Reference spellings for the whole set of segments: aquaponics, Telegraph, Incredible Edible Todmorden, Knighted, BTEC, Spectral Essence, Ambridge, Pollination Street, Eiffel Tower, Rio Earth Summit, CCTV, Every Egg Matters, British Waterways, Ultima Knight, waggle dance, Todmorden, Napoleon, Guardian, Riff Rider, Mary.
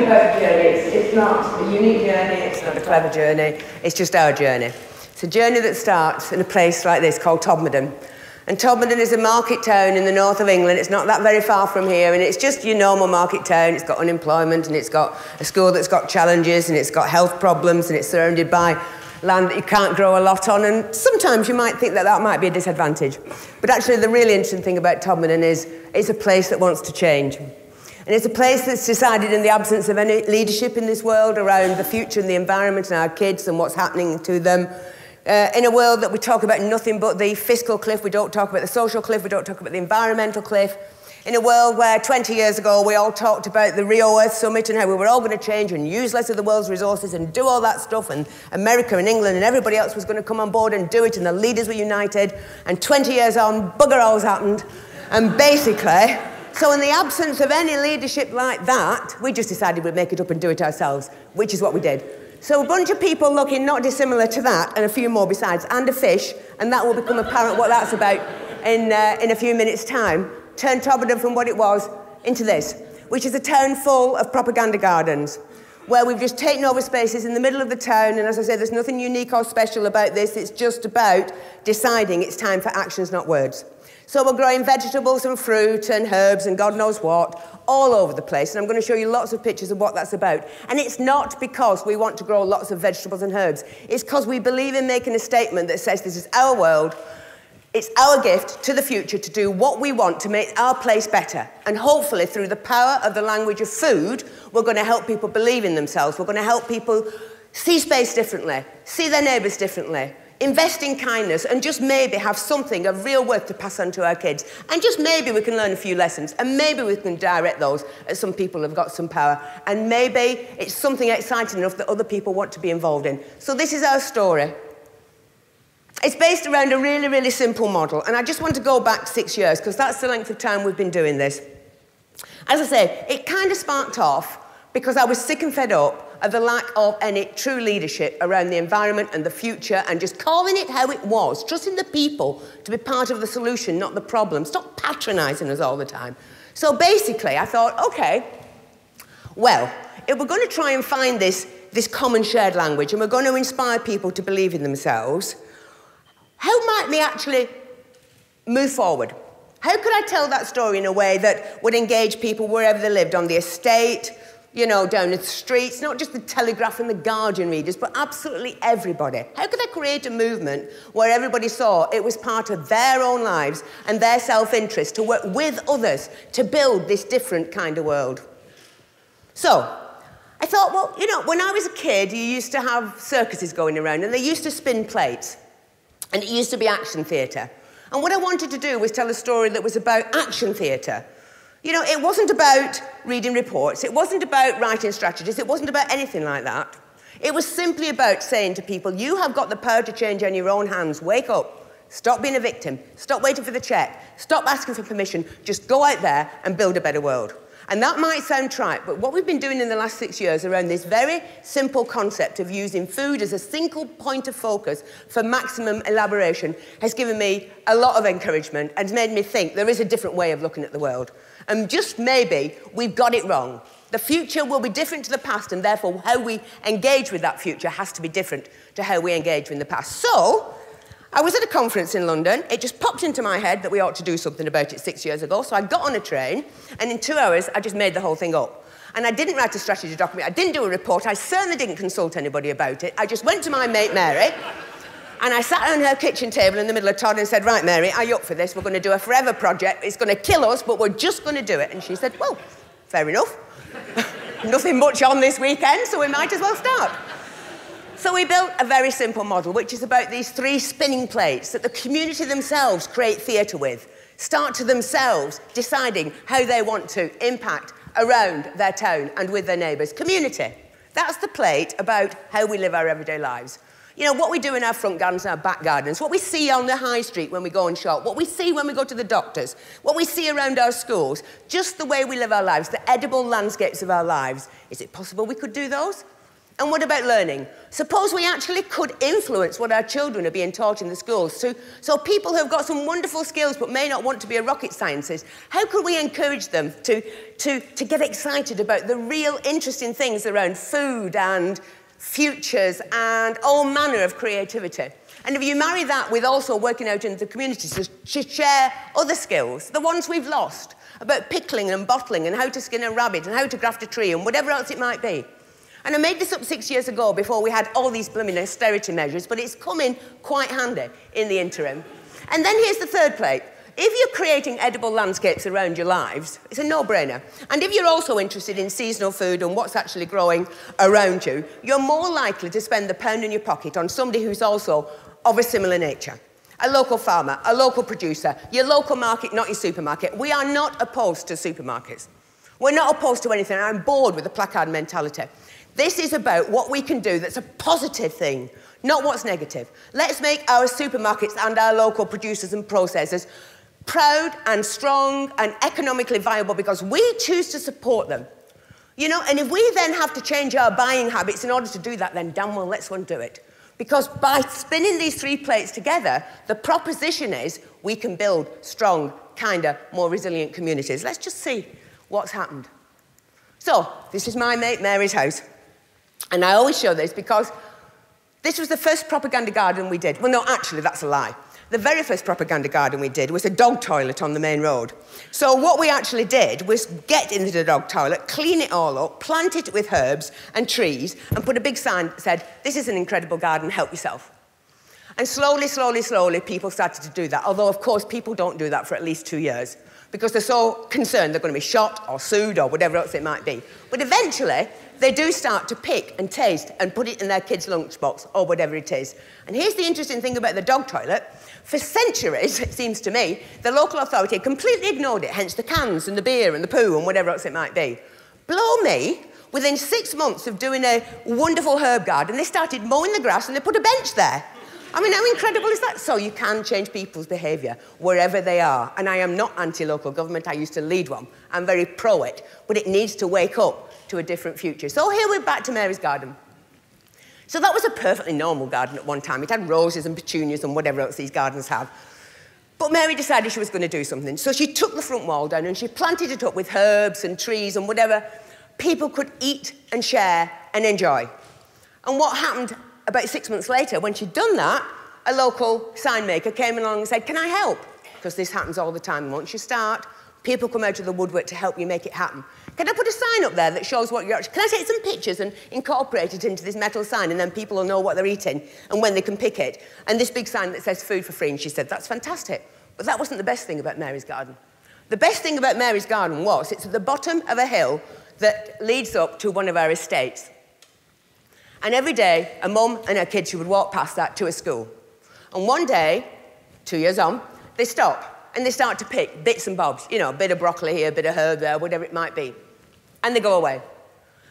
going to be a perfect journey. It's not a unique journey, it's not a clever journey, it's just our journey. It's a journey that starts in a place like this called Todmorden. And Todmorden is a market town in the north of England. It's not that very far from here, and it's just your normal market town. It's got unemployment, and it's got a school that's got challenges, and it's got health problems, and it's surrounded by land that you can't grow a lot on, and sometimes you might think that that might be a disadvantage. But actually, the really interesting thing about Todmorden is it's a place that wants to change. And it's a place that's decided in the absence of any leadership in this world around the future and the environment and our kids and what's happening to them. In a world that we talk about nothing but the fiscal cliff, we don't talk about the social cliff, we don't talk about the environmental cliff. In a world where 20 years ago we all talked about the Rio Earth Summit and how we were all going to change and use less of the world's resources and do all that stuff, and America and England and everybody else was going to come on board and do it, and the leaders were united, and 20 years on, bugger all's happened. And basically, so in the absence of any leadership like that, we just decided we'd make it up and do it ourselves, which is what we did. So a bunch of people looking not dissimilar to that, and a few more besides, and a fish, and that will become apparent what that's about in a few minutes' time, turned Todmorden from what it was into this, which is a town full of propaganda gardens, where we've just taken over spaces in the middle of the town, and as I say, there's nothing unique or special about this, it's just about deciding it's time for actions, not words. So we're growing vegetables and fruit and herbs and God knows what all over the place. And I'm going to show you lots of pictures of what that's about. And it's not because we want to grow lots of vegetables and herbs. It's because we believe in making a statement that says this is our world. It's our gift to the future to do what we want to make our place better. And hopefully through the power of the language of food, we're going to help people believe in themselves. We're going to help people see space differently, see their neighbours differently, invest in kindness, and just maybe have something of real worth to pass on to our kids. And just maybe we can learn a few lessons, and maybe we can direct those at some people who've got some power. And maybe it's something exciting enough that other people want to be involved in. So this is our story. It's based around a really, really simple model. And I just want to go back 6 years, because that's the length of time we've been doing this. As I say, it kind of sparked off because I was sick and fed up of the lack of any true leadership around the environment and the future, and just calling it how it was, trusting the people to be part of the solution, not the problem. Stop patronising us all the time. So basically, I thought, OK, well, if we're going to try and find this common shared language, and we're going to inspire people to believe in themselves, how might we actually move forward? How could I tell that story in a way that would engage people wherever they lived, on the estate, you know, down the streets, not just the Telegraph and the Guardian readers, but absolutely everybody. How could I create a movement where everybody saw it was part of their own lives and their self-interest to work with others to build this different kind of world? So I thought, well, you know, when I was a kid, you used to have circuses going around, and they used to spin plates, and it used to be action theatre. And what I wanted to do was tell a story that was about action theatre. You know, it wasn't about reading reports, it wasn't about writing strategies, it wasn't about anything like that. It was simply about saying to people, you have got the power to change on your own hands, wake up, stop being a victim, stop waiting for the check, stop asking for permission, just go out there and build a better world. And that might sound trite, but what we've been doing in the last 6 years around this very simple concept of using food as a single point of focus for maximum elaboration has given me a lot of encouragement and made me think there is a different way of looking at the world. And just maybe we've got it wrong. The future will be different to the past, and therefore how we engage with that future has to be different to how we engage in the past. So I was at a conference in London. It just popped into my head that we ought to do something about it 6 years ago. So I got on a train, and in 2 hours, I just made the whole thing up. And I didn't write a strategy document. I didn't do a report. I certainly didn't consult anybody about it. I just went to my mate, Mary, and I sat on her kitchen table in the middle of Todmorden and said, right, Mary, are you up for this? We're going to do a forever project. It's going to kill us, but we're just going to do it. And she said, well, fair enough. Nothing much on this weekend, so we might as well start. So we built a very simple model, which is about these three spinning plates that the community themselves create theatre with, start to themselves deciding how they want to impact around their town and with their neighbours. Community. That's the plate about how we live our everyday lives. You know, what we do in our front gardens and our back gardens, what we see on the high street when we go and shop, what we see when we go to the doctors, what we see around our schools, just the way we live our lives, the edible landscapes of our lives. Is it possible we could do those? And what about learning? Suppose we actually could influence what our children are being taught in the schools. So people who've got some wonderful skills but may not want to be a rocket scientist, how could we encourage them to get excited about the real interesting things around food and futures and all manner of creativity? And if you marry that with also working out in the community to share other skills, the ones we've lost, about pickling and bottling and how to skin a rabbit and how to graft a tree and whatever else it might be. And I made this up 6 years ago before we had all these blooming austerity measures, but it's come in quite handy in the interim. And then here's the third plate. If you're creating edible landscapes around your lives, it's a no-brainer. And if you're also interested in seasonal food and what's actually growing around you, you're more likely to spend the pound in your pocket on somebody who's also of a similar nature. A local farmer, a local producer, your local market, not your supermarket. We are not opposed to supermarkets. We're not opposed to anything. I'm bored with the placard mentality. This is about what we can do that's a positive thing, not what's negative. Let's make our supermarkets and our local producers and processors proud and strong and economically viable because we choose to support them. You know, and if we then have to change our buying habits in order to do that, then damn well, let's one do it. Because by spinning these three plates together, the proposition is we can build strong, kinder, more resilient communities. Let's just see what's happened. So, this is my mate Mary's house. And I always show this because this was the first propaganda garden we did. Well, no, actually, that's a lie. The very first propaganda garden we did was a dog toilet on the main road. So what we actually did was get into the dog toilet, clean it all up, plant it with herbs and trees, and put a big sign that said, this is an incredible garden, help yourself. And slowly, slowly, slowly, people started to do that. Although, of course, people don't do that for at least 2 years because they're so concerned they're going to be shot or sued or whatever else it might be. But eventually, they do start to pick and taste and put it in their kids' lunchbox or whatever it is. And here's the interesting thing about the dog toilet. For centuries, it seems to me, the local authority completely ignored it, hence the cans and the beer and the poo and whatever else it might be. Blow me, within 6 months of doing a wonderful herb garden, they started mowing the grass and they put a bench there. I mean, how incredible is that? So you can change people's behaviour wherever they are. And I am not anti-local government. I used to lead one. I'm very pro it. But it needs to wake up to a different future. So here we're back to Mary's garden. So that was a perfectly normal garden at one time. It had roses and petunias and whatever else these gardens have. But Mary decided she was going to do something. So she took the front wall down and she planted it up with herbs and trees and whatever people could eat and share and enjoy. And what happened about 6 months later, when she'd done that, a local sign maker came along and said, can I help? Because this happens all the time. Once you start, people come out of the woodwork to help you make it happen. Can I put a sign up there that shows what you're actually... Can I take some pictures and incorporate it into this metal sign and then people will know what they're eating and when they can pick it? And this big sign that says food for free. And she said, that's fantastic. But that wasn't the best thing about Mary's garden. The best thing about Mary's garden was it's at the bottom of a hill that leads up to one of our estates. And every day, a mum and her kids, she would walk past that to a school. And one day, 2 years on, they stop and they start to pick bits and bobs. You know, a bit of broccoli here, a bit of herb there, whatever it might be. And they go away.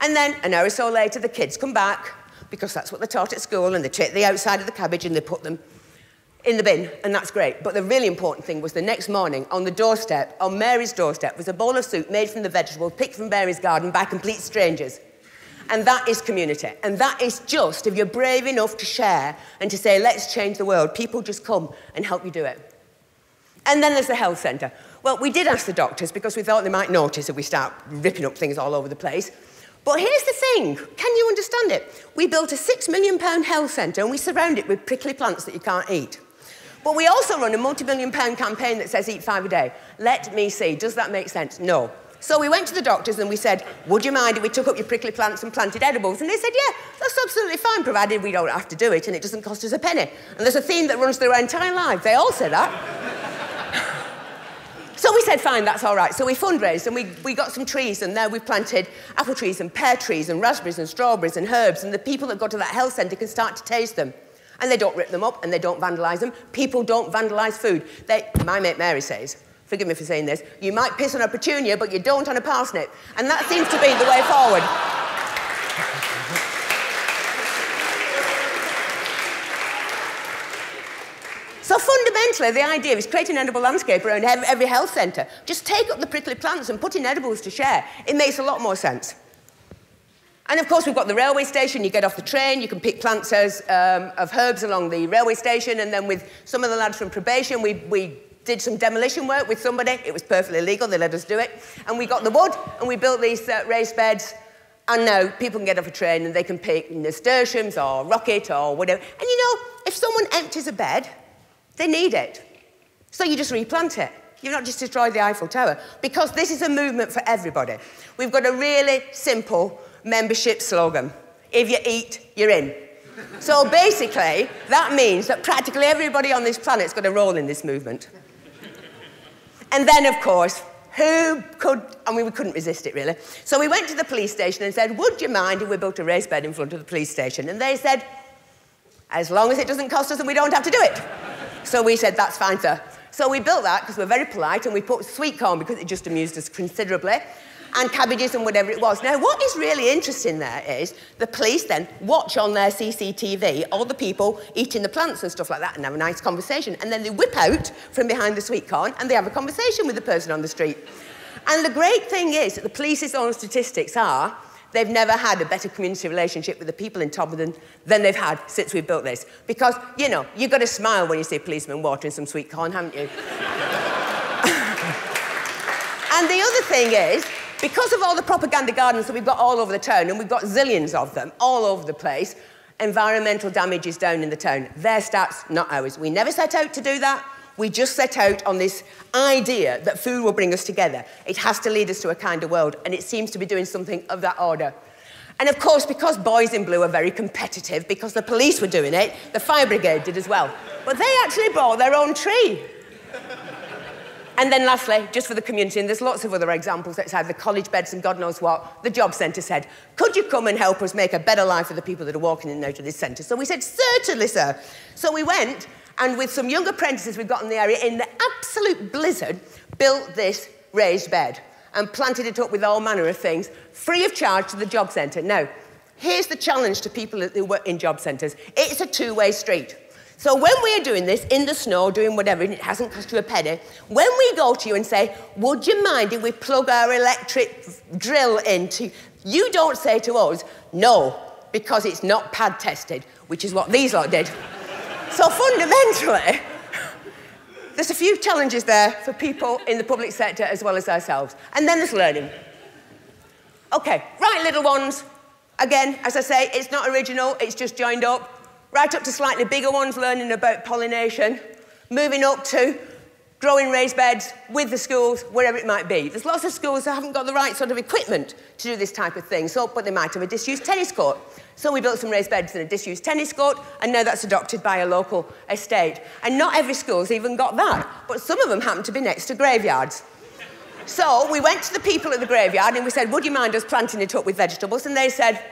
And then, an hour or so later, the kids come back because that's what they're taught at school and they take the outside of the cabbage and they put them in the bin, and that's great. But the really important thing was the next morning, on the doorstep, on Mary's doorstep, was a bowl of soup made from the vegetables picked from Mary's garden by complete strangers. And that is community. And that is just, if you're brave enough to share and to say, let's change the world, people just come and help you do it. And then there's the health centre. Well, we did ask the doctors because we thought they might notice if we start ripping up things all over the place. But here's the thing. Can you understand it? We built a £6 million health centre and we surround it with prickly plants that you can't eat. But we also run a multi-million-pound campaign that says eat 5 a day. Let me see. Does that make sense? No. So we went to the doctors and we said, would you mind if we took up your prickly plants and planted edibles? And they said, yeah, that's absolutely fine, provided we don't have to do it and it doesn't cost us a penny. And there's a theme that runs through our entire life. They all say that. So we said, fine, that's all right. So we fundraised and we got some trees and there we planted apple trees and pear trees and raspberries and strawberries and herbs. And the people that go to that health centre can start to taste them. And they don't rip them up and they don't vandalise them. People don't vandalise food. They, my mate Mary says, forgive me for saying this, you might piss on a petunia, but you don't on a parsnip. And that seems to be the way forward. So fundamentally, the idea is creating an edible landscape around every health centre. Just take up the prickly plants and put in edibles to share. It makes a lot more sense. And of course, we've got the railway station. You get off the train, you can pick plants of herbs along the railway station. And then with some of the lads from probation, we did some demolition work with somebody. It was perfectly legal, they let us do it. And we got the wood, and we built these raised beds. And now people can get off a train, and they can pick nasturtiums or rocket or whatever. And you know, if someone empties a bed, they need it. So you just replant it. You've not just destroyed the Eiffel Tower. Because this is a movement for everybody. We've got a really simple membership slogan. If you eat, you're in. So basically, that means that practically everybody on this planet's got a role in this movement. And then, of course, who could... I mean, we couldn't resist it, really. So we went to the police station and said, would you mind if we built a raised bed in front of the police station? And they said, as long as it doesn't cost us and we don't have to do it. So we said, that's fine, sir. So we built that, because we're very polite, and we put sweet corn, because it just amused us considerably, and cabbages and whatever it was. Now, what is really interesting there is the police then watch on their CCTV all the people eating the plants and stuff like that and have a nice conversation. And then they whip out from behind the sweet corn and they have a conversation with the person on the street. And the great thing is that the police's own statistics are they've never had a better community relationship with the people in Todmorden than they've had since we built this. Because, you know, you've got to smile when you see policemen watering some sweet corn, haven't you? And the other thing is, because of all the propaganda gardens that we've got all over the town, and we've got zillions of them all over the place, environmental damage is down in the town. Their stats, not ours. We never set out to do that. We just set out on this idea that food will bring us together. It has to lead us to a kinder world, and it seems to be doing something of that order. And of course, because Boys in Blue are very competitive, because the police were doing it, the fire brigade did as well. But they actually brought their own tree. And then lastly, just for the community, and there's lots of other examples outside, the college beds and God knows what, the job centre said, could you come and help us make a better life for the people that are walking in and out of this centre? So we said, certainly, sir. So we went, and with some young apprentices we've got in the area, in the absolute blizzard, built this raised bed and planted it up with all manner of things, free of charge to the job centre. Now, here's the challenge to people who work in job centres. It's a two-way street. So when we are doing this, in the snow, doing whatever, and it hasn't cost you a penny, when we go to you and say, would you mind if we plug our electric drill into... You don't say to us, no, because it's not pad tested, which is what these lot did. So fundamentally, there's a few challenges there for people in the public sector as well as ourselves. And then there's learning. OK, right, little ones. Again, as I say, it's not original, it's just joined up. Right up to slightly bigger ones, learning about pollination. Moving up to growing raised beds with the schools, wherever it might be. There's lots of schools that haven't got the right sort of equipment to do this type of thing, so, but they might have a disused tennis court. So we built some raised beds in a disused tennis court, and now that's adopted by a local estate. And not every school's even got that, but some of them happen to be next to graveyards. So we went to the people at the graveyard and we said, would you mind us planting it up with vegetables? And they said,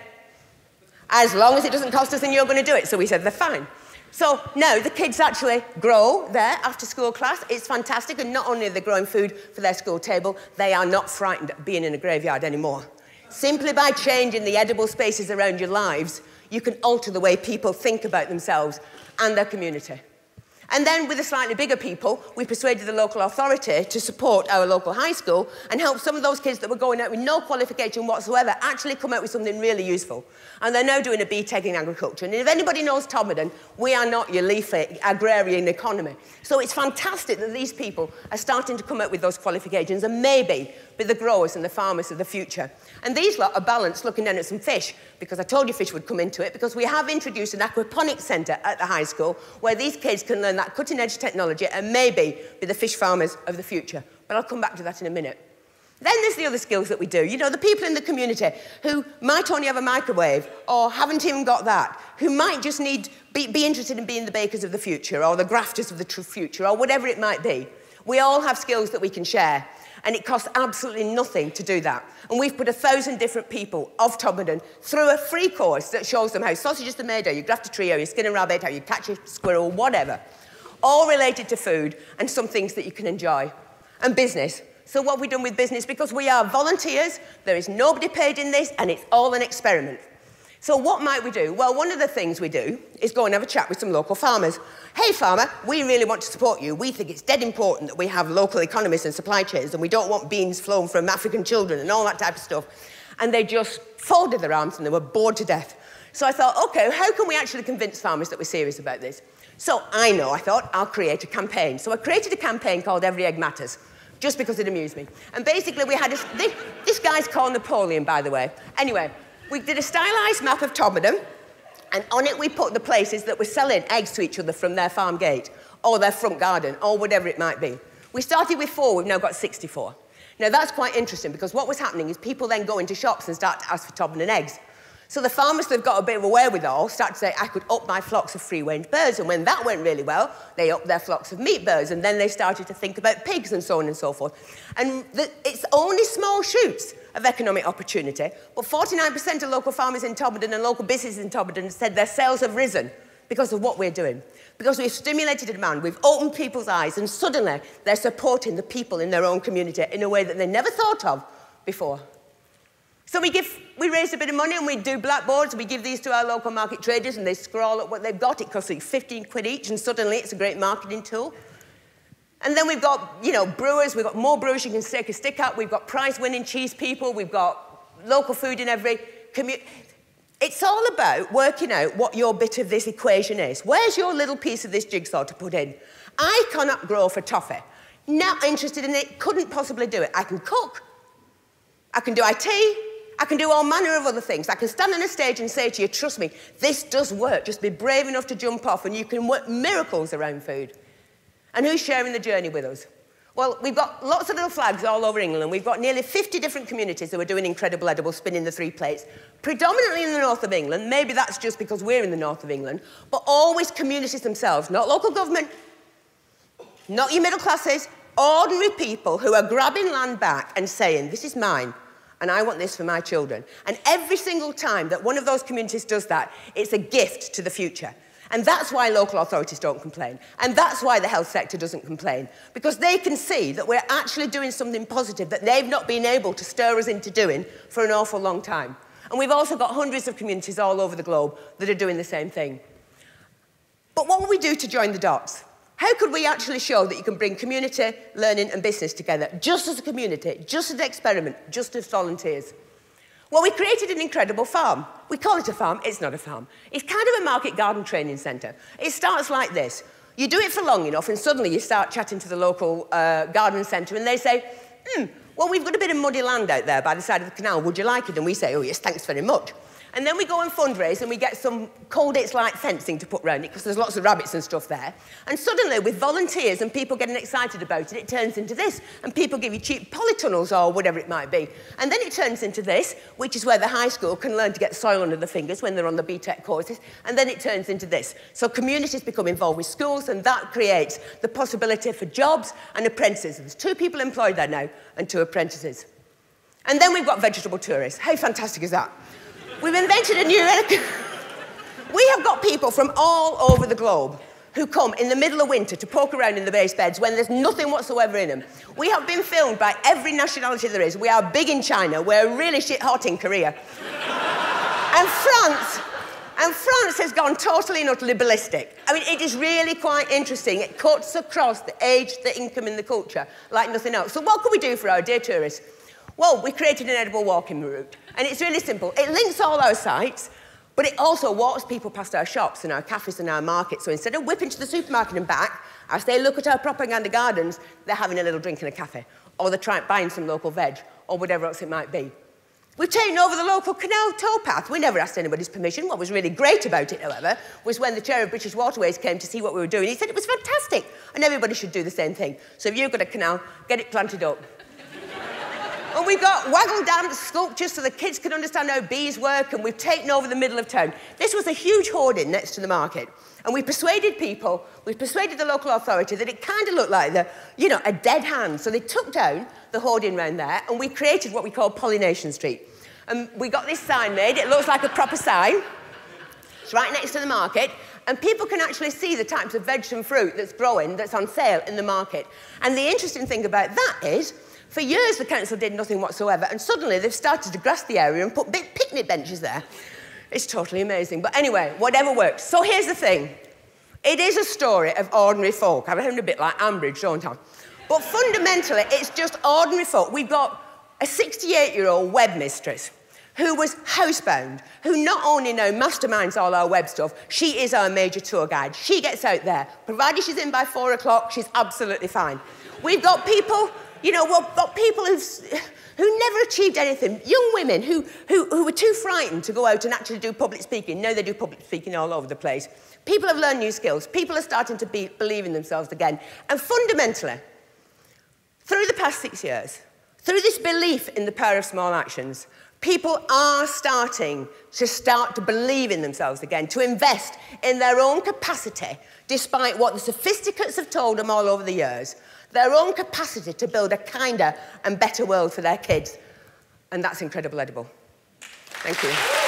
as long as it doesn't cost us, then you're going to do it. So we said, they're fine. So, no, the kids actually grow there after school class. It's fantastic, and not only are they growing food for their school table, they are not frightened at being in a graveyard anymore. Simply by changing the edible spaces around your lives, you can alter the way people think about themselves and their community. And then, with the slightly bigger people, we persuaded the local authority to support our local high school and help some of those kids that were going out with no qualification whatsoever actually come out with something really useful. And they're now doing a BTEC in agriculture. And if anybody knows Todmorden, we are not your leaflet agrarian economy. So it's fantastic that these people are starting to come out with those qualifications and maybe be the growers and the farmers of the future. And these lot are balanced looking down at some fish, because I told you fish would come into it, because we have introduced an aquaponics centre at the high school where these kids can learn that cutting-edge technology and maybe be the fish farmers of the future. But I'll come back to that in a minute. Then there's the other skills that we do. You know, the people in the community who might only have a microwave or haven't even got that, who might just need be interested in being the bakers of the future or the grafters of the future or whatever it might be. We all have skills that we can share, and it costs absolutely nothing to do that. And we've put 1,000 different people of Todmorden through a free course that shows them how sausages are made, how you graft a tree, how you skin a rabbit, how you catch a squirrel, whatever. All related to food and some things that you can enjoy. And business. So what have we done with business? Because we are volunteers, there is nobody paid in this, and it's all an experiment. So what might we do? Well, one of the things we do is go and have a chat with some local farmers. Hey, farmer, we really want to support you. We think it's dead important that we have local economies and supply chains, and we don't want beans flown from African children and all that type of stuff. and they just folded their arms and they were bored to death. So I thought, okay, how can we actually convince farmers that we're serious about this? So I know, I thought, I'll create a campaign. So I created a campaign called Every Egg Matters, just because it amused me. And basically we had this guy's called Napoleon, by the way. Anyway, we did a stylised map of Todmorden, and on it we put the places that were selling eggs to each other from their farm gate, or their front garden, or whatever it might be. We started with 4, we've now got 64. Now that's quite interesting, because what was happening is people then go into shops and start to ask for Todmorden eggs. So the farmers that have got a bit of a wherewithal start to say, I could up my flocks of free-range birds, and when that went really well, they upped their flocks of meat birds, and then they started to think about pigs and so on and so forth. And it's only small shoots of economic opportunity, but 49% of local farmers in Todmorden and local businesses in Todmorden said their sales have risen because of what we're doing. Because we've stimulated demand, we've opened people's eyes, and suddenly they're supporting the people in their own community in a way that they never thought of before. So we raise a bit of money and we do blackboards, we give these to our local market traders and they scroll up what they've got. It costs like 15 quid each and suddenly it's a great marketing tool. And then we've got, you know, brewers, we've got more brewers you can stick a stick at, we've got prize-winning cheese people, we've got local food in every community. It's all about working out what your bit of this equation is. Where's your little piece of this jigsaw to put in? I cannot grow for toffee. Not interested in it, couldn't possibly do it. I can cook, I can do IT, I can do all manner of other things. I can stand on a stage and say to you, trust me, this does work. Just be brave enough to jump off and you can work miracles around food. And who's sharing the journey with us? Well, we've got lots of little flags all over England. We've got nearly 50 different communities that are doing Incredible Edible, spinning the 3 plates, predominantly in the north of England. Maybe that's just because we're in the north of England, but always communities themselves, not local government, not your middle classes, ordinary people who are grabbing land back and saying, this is mine. And I want this for my children. And every single time that one of those communities does that, it's a gift to the future. And that's why local authorities don't complain. And that's why the health sector doesn't complain. Because they can see that we're actually doing something positive that they've not been able to stir us into doing for an awful long time. And we've also got hundreds of communities all over the globe that are doing the same thing. But what will we do to join the dots? How could we actually show that you can bring community, learning and business together, just as a community, just as an experiment, just as volunteers? Well, we created an incredible farm. We call it a farm, it's not a farm. It's kind of a market garden training centre. It starts like this. You do it for long enough and suddenly you start chatting to the local garden centre and they say, well, we've got a bit of muddy land out there by the side of the canal, would you like it? And we say, oh yes, thanks very much. And then we go and fundraise and we get some cold-it's-like fencing to put round it because there's lots of rabbits and stuff there. And suddenly, with volunteers and people getting excited about it, it turns into this. And people give you cheap polytunnels or whatever it might be. And then it turns into this, which is where the high school can learn to get soil under their fingers when they're on the BTEC courses. And then it turns into this. So communities become involved with schools and that creates the possibility for jobs and apprentices. There's 2 people employed there now and 2 apprentices. And then we've got vegetable tourists. How fantastic is that? We've invented a new... We have got people from all over the globe who come in the middle of winter to poke around in the base beds when there's nothing whatsoever in them. We have been filmed by every nationality there is. We are big in China. We're really shit hot in Korea. And France has gone totally and utterly ballistic. I mean, it is really quite interesting. It cuts across the age, the income and the culture like nothing else. So what can we do for our dear tourists? Well, we created an edible walking route, and it's really simple. It links all our sites, but it also walks people past our shops and our cafes and our markets. So instead of whipping to the supermarket and back, as they look at our propaganda gardens, they're having a little drink in a cafe, or they're buying some local veg, or whatever else it might be. We've taken over the local canal towpath. We never asked anybody's permission. What was really great about it, however, was when the chair of British Waterways came to see what we were doing, he said it was fantastic, and everybody should do the same thing. So if you've got a canal, get it planted up. And we've got waggle dance sculptures so the kids can understand how bees work, and we've taken over the middle of town. This was a huge hoarding next to the market. And we persuaded people, we persuaded the local authority that it kind of looked like a dead hand. So they took down the hoarding round there, and we created what we call Pollination Street. And we got this sign made, it looks like a proper sign. It's right next to the market. And people can actually see the types of veg and fruit that's growing, that's on sale in the market. And the interesting thing about that is, for years, the council did nothing whatsoever, and suddenly they've started to grass the area and put big picnic benches there. It's totally amazing. But anyway, whatever works. So here's the thing. It is a story of ordinary folk. I sound a bit like Ambridge, don't I? But fundamentally, it's just ordinary folk. We've got a 68-year-old web mistress who was housebound, who not only now masterminds all our web stuff, she is our major tour guide. She gets out there. Provided she's in by 4 o'clock, she's absolutely fine. We've got people, you know, we've got people who never achieved anything. Young women who were too frightened to go out and actually do public speaking. Now they do public speaking all over the place. People have learned new skills. People are starting to believe in themselves again. And fundamentally, through the past 6 years, through this belief in the power of small actions, people are starting to believe in themselves again, to invest in their own capacity, despite what the sophisticates have told them all over the years, their own capacity to build a kinder and better world for their kids. And that's Incredible Edible. Thank you.